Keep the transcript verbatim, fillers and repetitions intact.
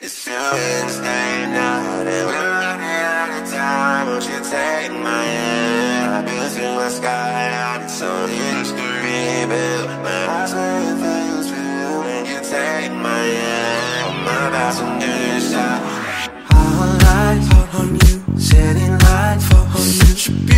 It's Wednesday night and we're running out of time. Won't you take my hand? I've been through my skyline, it's on history, but my eyes were filled through. When you take my hand, I'm about to do shot. All eyes on you, setting light for you.